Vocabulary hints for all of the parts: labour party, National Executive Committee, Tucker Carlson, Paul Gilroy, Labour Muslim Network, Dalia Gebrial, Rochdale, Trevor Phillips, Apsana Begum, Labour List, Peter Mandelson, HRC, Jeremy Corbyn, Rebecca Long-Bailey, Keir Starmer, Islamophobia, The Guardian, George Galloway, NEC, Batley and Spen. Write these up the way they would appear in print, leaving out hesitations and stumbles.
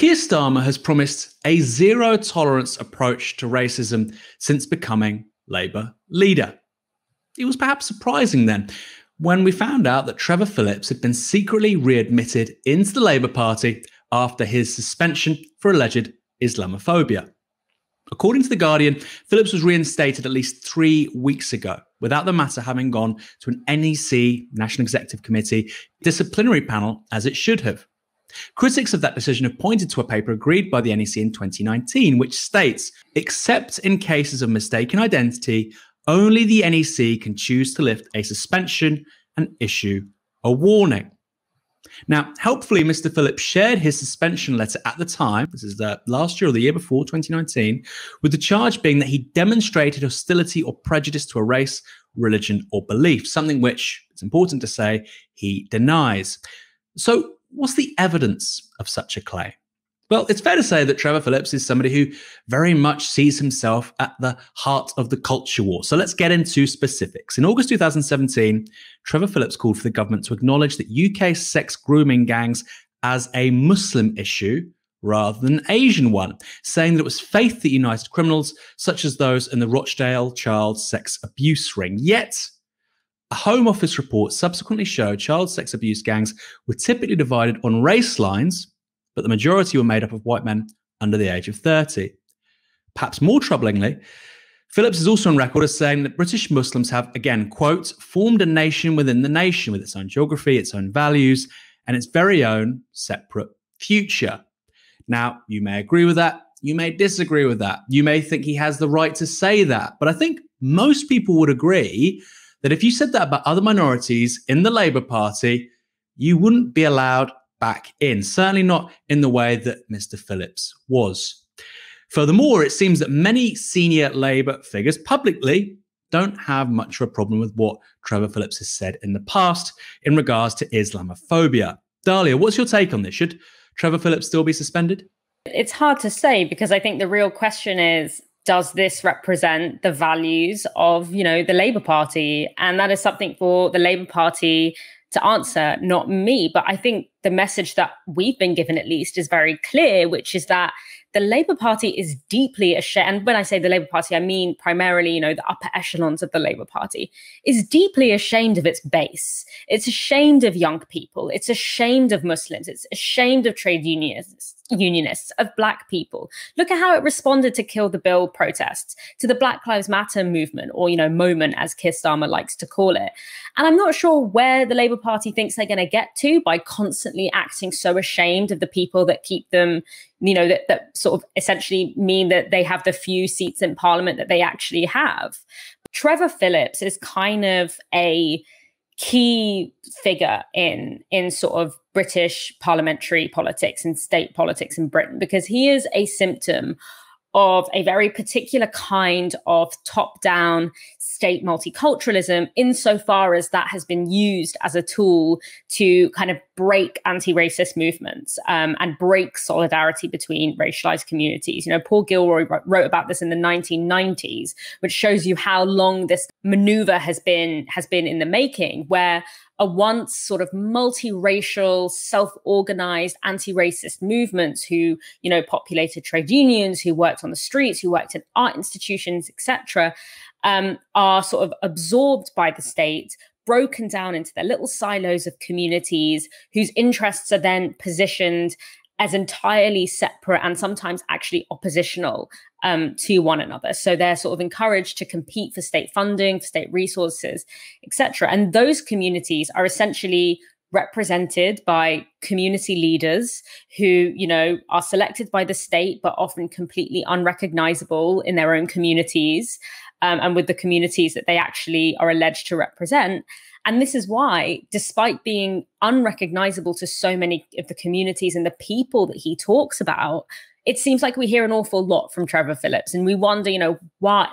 Keir Starmer has promised a zero-tolerance approach to racism since becoming Labour leader. It was perhaps surprising then when we found out that Trevor Phillips had been secretly readmitted into the Labour Party after his suspension for alleged Islamophobia. According to The Guardian, Phillips was reinstated at least 3 weeks ago, without the matter having gone to an NEC, National Executive Committee, disciplinary panel as it should have. Critics of that decision have pointed to a paper agreed by the NEC in 2019, which states, except in cases of mistaken identity, only the NEC can choose to lift a suspension and issue a warning. Now, helpfully, Mr. Phillips shared his suspension letter at the time, this is the last year or the year before, 2019, with the charge being that he demonstrated hostility or prejudice to a race, religion, or belief, something which, it's important to say, he denies. So what's the evidence of such a claim? Well, it's fair to say that Trevor Phillips is somebody who very much sees himself at the heart of the culture war. So let's get into specifics. In August 2017, Trevor Phillips called for the government to acknowledge that UK sex grooming gangs as a Muslim issue rather than an Asian one, saying that it was faith that united criminals such as those in the Rochdale child sex abuse ring. Yet, a Home Office report subsequently showed child sex abuse gangs were typically divided on race lines, but the majority were made up of white men under the age of 30. Perhaps more troublingly, Phillips is also on record as saying that British Muslims have, again, quote, formed a nation within the nation with its own geography, its own values, and its very own separate future. Now, you may agree with that. You may disagree with that. You may think he has the right to say that. But I think most people would agree that if you said that about other minorities in the Labour Party, you wouldn't be allowed back in, certainly not in the way that Mr. Phillips was. Furthermore, it seems that many senior Labour figures publicly don't have much of a problem with what Trevor Phillips has said in the past in regards to Islamophobia. Dalia, what's your take on this? Should Trevor Phillips still be suspended? It's hard to say, because I think the real question is, does this represent the values of, the Labour Party? And that is something for the Labour Party to answer, not me. But I think the message that we've been given, at least, is very clear, which is that the Labour Party is deeply ashamed. And when I say the Labour Party, I mean primarily, the upper echelons of the Labour Party is deeply ashamed of its base. It's ashamed of young people. It's ashamed of Muslims. It's ashamed of trade unionists, of black people. Look at how it responded to Kill the Bill protests, to the Black Lives Matter movement, or, moment, as Keir Starmer likes to call it. And I'm not sure where the Labour Party thinks they're going to get to by constantly acting so ashamed of the people that keep them, that sort of essentially mean that they have the few seats in Parliament that they actually have. Trevor Phillips is kind of a key figure in sort of British parliamentary politics and state politics in Britain, because he is a symptom of a very particular kind of top-down state multiculturalism, insofar as that has been used as a tool to kind of break anti-racist movements and break solidarity between racialized communities. Paul Gilroy wrote about this in the 1990s, which shows you how long this maneuver has been in the making, where a once sort of multiracial, self-organized anti-racist movements who, populated trade unions, who worked on the streets, who worked in art institutions, etc., are sort of absorbed by the state, broken down into their little silos of communities whose interests are then positioned as entirely separate and sometimes actually oppositional to one another. So they're sort of encouraged to compete for state funding, for state resources, etc. And those communities are essentially represented by community leaders who, are selected by the state, but often completely unrecognizable in their own communities and with the communities that they actually are alleged to represent. And this is why, despite being unrecognizable to so many of the communities and the people that he talks about, it seems like we hear an awful lot from Trevor Phillips. And we wonder, why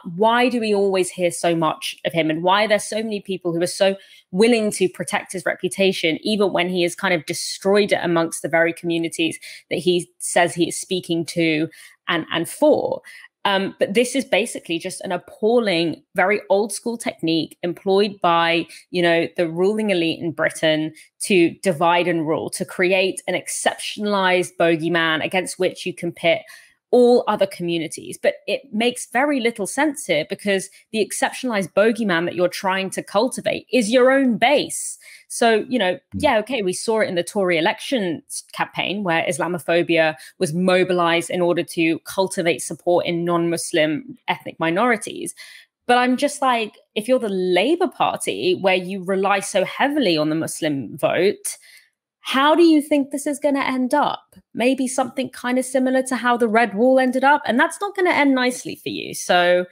do we always hear so much of him, and why there's so many people who are so willing to protect his reputation, even when he has kind of destroyed it amongst the very communities that he says he is speaking to and for. But this is basically just an appalling, very old school technique employed by, you know, the ruling elite in Britain to divide and rule, to create an exceptionalized bogeyman against which you can pit all other communities. But it makes very little sense here, because the exceptionalized bogeyman that you're trying to cultivate is your own base. So, you know, yeah, okay, we saw it in the Tory election campaign where Islamophobia was mobilized in order to cultivate support in non-Muslim ethnic minorities. But I'm just like, if you're the Labour Party, where you rely so heavily on the Muslim vote, how do you think this is going to end up? Maybe something kind of similar to how the Red Wall ended up, and that's not going to end nicely for you. So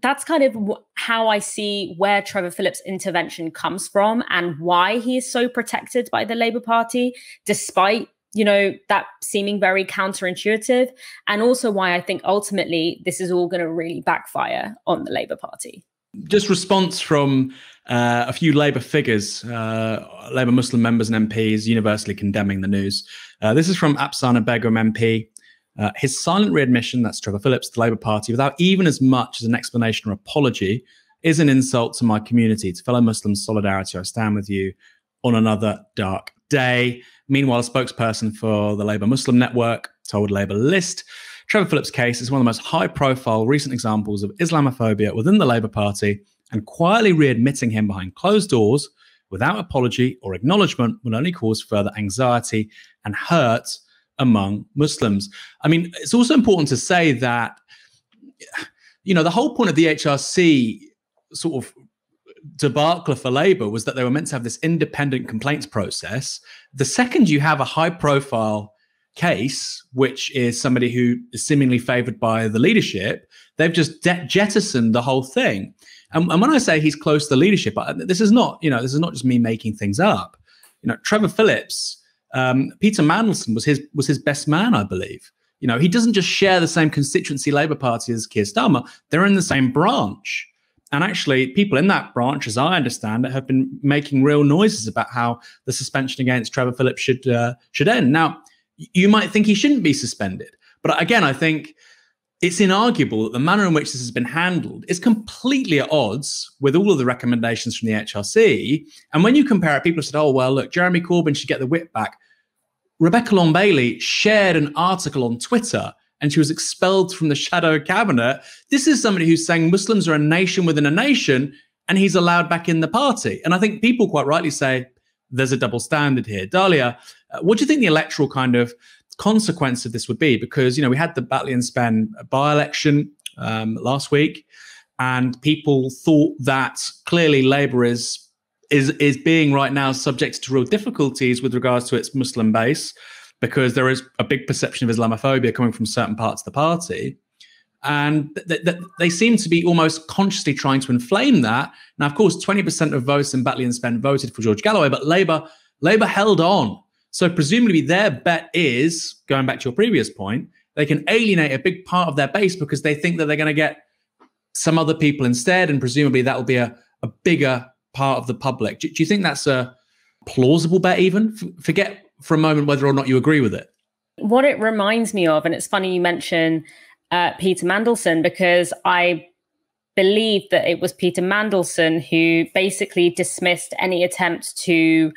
that's kind of how I see where Trevor Phillips' intervention comes from and why he is so protected by the Labour Party, despite, you know, that seeming very counterintuitive, and also why I think ultimately this is all going to really backfire on the Labour Party. Just response from a few Labour figures, Labour Muslim members and MPs universally condemning the news. This is from Apsana Begum MP. His silent readmission, that's Trevor Phillips, the Labour Party, without even as much as an explanation or apology, is an insult to my community, to fellow Muslims, solidarity. I stand with you on another dark day. Meanwhile, a spokesperson for the Labour Muslim Network told Labour List, Trevor Phillips' case is one of the most high-profile recent examples of Islamophobia within the Labour Party, and quietly readmitting him behind closed doors without apology or acknowledgement will only cause further anxiety and hurt among Muslims. I mean, it's also important to say that, you know, the whole point of the HRC sort of debacle for Labour was that they were meant to have this independent complaints process. The second you have a high-profile case, which is somebody who is seemingly favoured by the leadership, they've just jettisoned the whole thing. And when I say he's close to the leadership, this is not, you know, this is not just me making things up. You know, Trevor Phillips, Peter Mandelson was his best man, I believe. You know, he doesn't just share the same constituency Labour Party as Keir Starmer; they're in the same branch. And actually, people in that branch, as I understand it, have been making real noises about how the suspension against Trevor Phillips should end now. You might think he shouldn't be suspended. But again, I think it's inarguable that the manner in which this has been handled is completely at odds with all of the recommendations from the HRC. And when you compare it, people have said, oh, well, look, Jeremy Corbyn should get the whip back. Rebecca Long-Bailey shared an article on Twitter and she was expelled from the shadow cabinet. This is somebody who's saying Muslims are a nation within a nation, and he's allowed back in the party. And I think people quite rightly say there's a double standard here. Dalia, what do you think the electoral kind of consequence of this would be? Because, you know, we had the Batley and Spen by-election last week, and people thought that clearly Labour is being right now subject to real difficulties with regards to its Muslim base, because there is a big perception of Islamophobia coming from certain parts of the party. And they seem to be almost consciously trying to inflame that. Now, of course, 20% of votes in Batley and Spen voted for George Galloway, but Labour held on. So presumably their bet is, going back to your previous point, they can alienate a big part of their base because they think that they're going to get some other people instead, and presumably that will be a bigger part of the public. Do you think that's a plausible bet even? Forget for a moment whether or not you agree with it. What it reminds me of, and it's funny you mention Peter Mandelson, because I believe that it was Peter Mandelson who basically dismissed any attempt to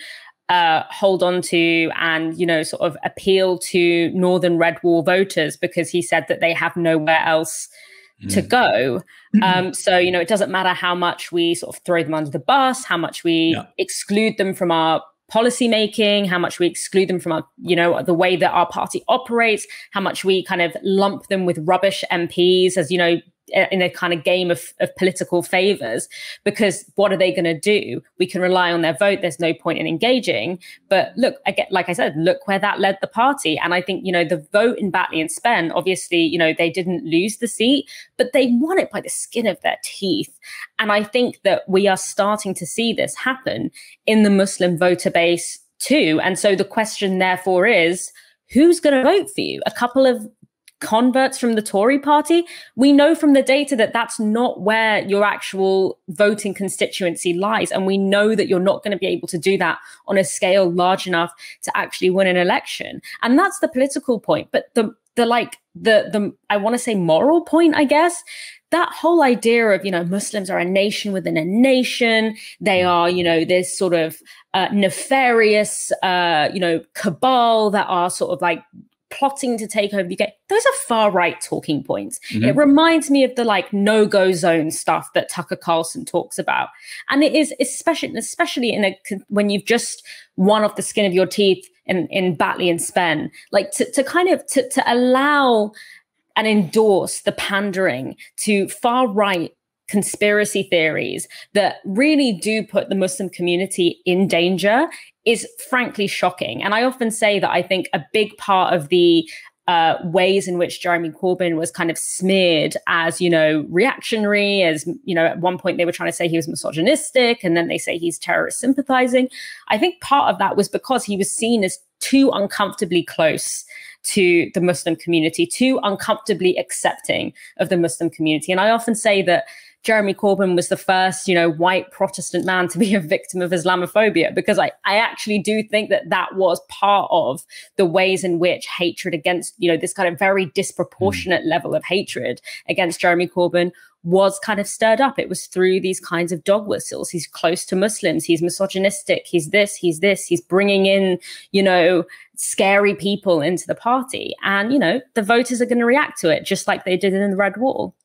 hold on to and, you know, sort of appeal to Northern Red Wall voters, because he said that they have nowhere else to go. So, you know, it doesn't matter how much we sort of throw them under the bus, how much we exclude them from our policy making, how much we exclude them from our, you know, the way that our party operates, how much we kind of lump them with rubbish MPs, as, you know, in a kind of game of political favors, because what are they going to do? We can rely on their vote. There's no point in engaging. But look, again, like I said, look where that led the party. And I think, you know, the vote in Batley and Spen, obviously, you know, they didn't lose the seat, but they won it by the skin of their teeth. And I think that we are starting to see this happen in the Muslim voter base too. And so the question therefore is, who's going to vote for you? A couple of converts from the Tory party? We know from the data that that's not where your actual voting constituency lies. And we know that you're not going to be able to do that on a scale large enough to actually win an election. And that's the political point. But the the like the I want to say moral point, I guess. That whole idea of, you know, Muslims are a nation within a nation. They are, you know, this sort of nefarious, you know, cabal that are sort of like plotting to take over the UK. Those are far right talking points. Mm-hmm. It reminds me of the like no-go zone stuff that Tucker Carlson talks about. And it is especially in when you've just won off the skin of your teeth in Batley and Spen, like to allow and endorse the pandering to far right conspiracy theories that really do put the Muslim community in danger is frankly shocking. And I often say that I think a big part of the ways in which Jeremy Corbyn was kind of smeared as, you know, reactionary, as, you know, at one point they were trying to say he was misogynistic, and then they say he's terrorist sympathizing. I think part of that was because he was seen as too uncomfortably close to the Muslim community, too uncomfortably accepting of the Muslim community. And I often say that Jeremy Corbyn was the first, you know, white Protestant man to be a victim of Islamophobia, because I actually do think that that was part of the ways in which hatred against, you know, this kind of very disproportionate level of hatred against Jeremy Corbyn was kind of stirred up. It was through these kinds of dog whistles. He's close to Muslims. He's misogynistic. He's this, he's this. He's bringing in, you know, scary people into the party. And, you know, the voters are going to react to it just like they did in the Red Wall.